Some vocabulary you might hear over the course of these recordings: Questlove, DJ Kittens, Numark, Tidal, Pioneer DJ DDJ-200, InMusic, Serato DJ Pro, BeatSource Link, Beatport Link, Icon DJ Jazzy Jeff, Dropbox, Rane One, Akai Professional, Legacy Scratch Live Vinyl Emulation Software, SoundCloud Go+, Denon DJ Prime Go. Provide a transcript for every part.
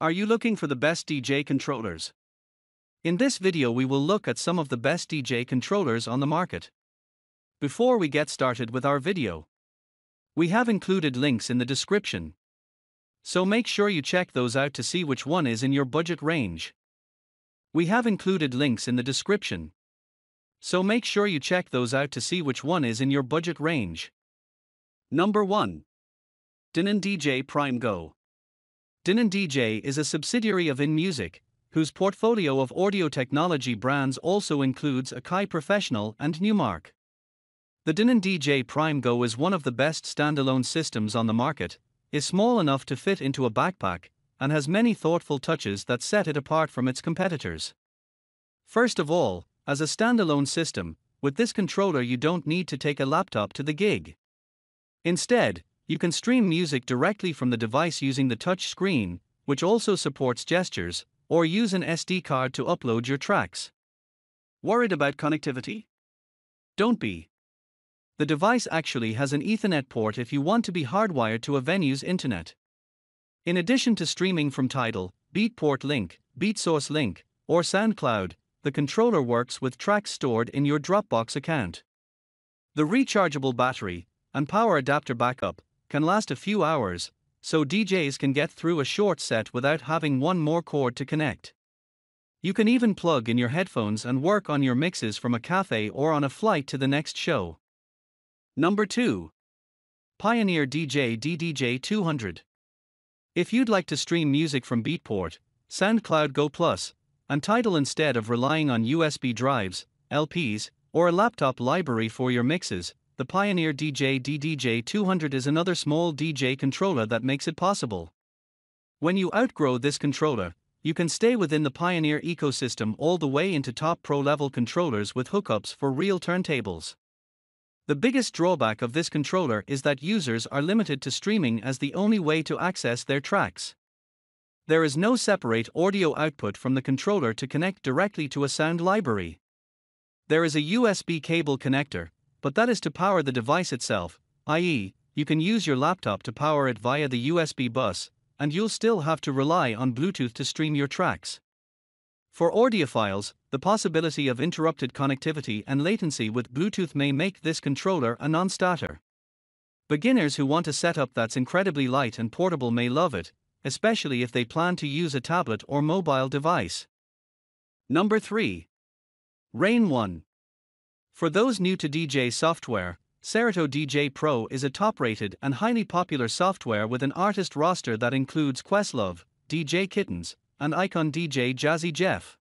Are you looking for the best DJ controllers? In this video we will look at some of the best DJ controllers on the market. Before we get started with our video, we have included links in the description, so make sure you check those out to see which one is in your budget range. We have included links in the description, so make sure you check those out to see which one is in your budget range. Number 1. Denon DJ Prime Go. Denon DJ is a subsidiary of InMusic, whose portfolio of audio technology brands also includes Akai Professional and Numark. The Denon DJ Prime Go is one of the best standalone systems on the market, is small enough to fit into a backpack, and has many thoughtful touches that set it apart from its competitors. First of all, as a standalone system, with this controller you don't need to take a laptop to the gig. Instead, you can stream music directly from the device using the touch screen, which also supports gestures, or use an SD card to upload your tracks. Worried about connectivity? Don't be. The device actually has an Ethernet port if you want to be hardwired to a venue's internet. In addition to streaming from Tidal, Beatport Link, BeatSource Link, or SoundCloud, the controller works with tracks stored in your Dropbox account. The rechargeable battery and power adapter backup can last a few hours, so DJs can get through a short set without having one more cord to connect. You can even plug in your headphones and work on your mixes from a cafe or on a flight to the next show. Number 2. Pioneer DJ DDJ-200. If you'd like to stream music from Beatport, SoundCloud Go+, and Tidal instead of relying on USB drives, LPs, or a laptop library for your mixes, the Pioneer DJ DDJ-200 is another small DJ controller that makes it possible. When you outgrow this controller, you can stay within the Pioneer ecosystem all the way into top pro-level controllers with hookups for real turntables. The biggest drawback of this controller is that users are limited to streaming as the only way to access their tracks. There is no separate audio output from the controller to connect directly to a sound library. There is a USB cable connector, but that is to power the device itself, i.e., you can use your laptop to power it via the USB bus, and you'll still have to rely on Bluetooth to stream your tracks. For audiophiles, the possibility of interrupted connectivity and latency with Bluetooth may make this controller a non-starter. Beginners who want a setup that's incredibly light and portable may love it, especially if they plan to use a tablet or mobile device. Number 3. Rane One. For those new to DJ software, Serato DJ Pro is a top-rated and highly popular software with an artist roster that includes Questlove, DJ Kittens, and Icon DJ Jazzy Jeff.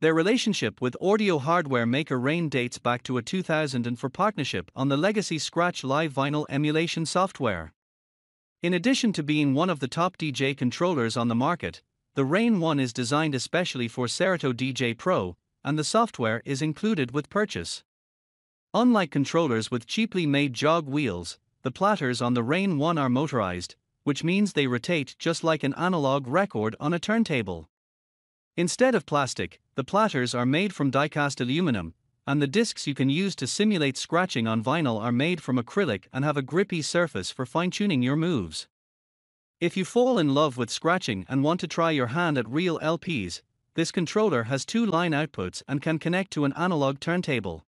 Their relationship with audio hardware maker Rane dates back to a 2004 partnership on the Legacy Scratch Live Vinyl Emulation Software. In addition to being one of the top DJ controllers on the market, the Rane One is designed especially for Serato DJ Pro, and the software is included with purchase. Unlike controllers with cheaply made jog wheels, the platters on the Rane One are motorized, which means they rotate just like an analog record on a turntable. Instead of plastic, the platters are made from die-cast aluminum, and the discs you can use to simulate scratching on vinyl are made from acrylic and have a grippy surface for fine-tuning your moves. If you fall in love with scratching and want to try your hand at real LPs, this controller has two line outputs and can connect to an analog turntable.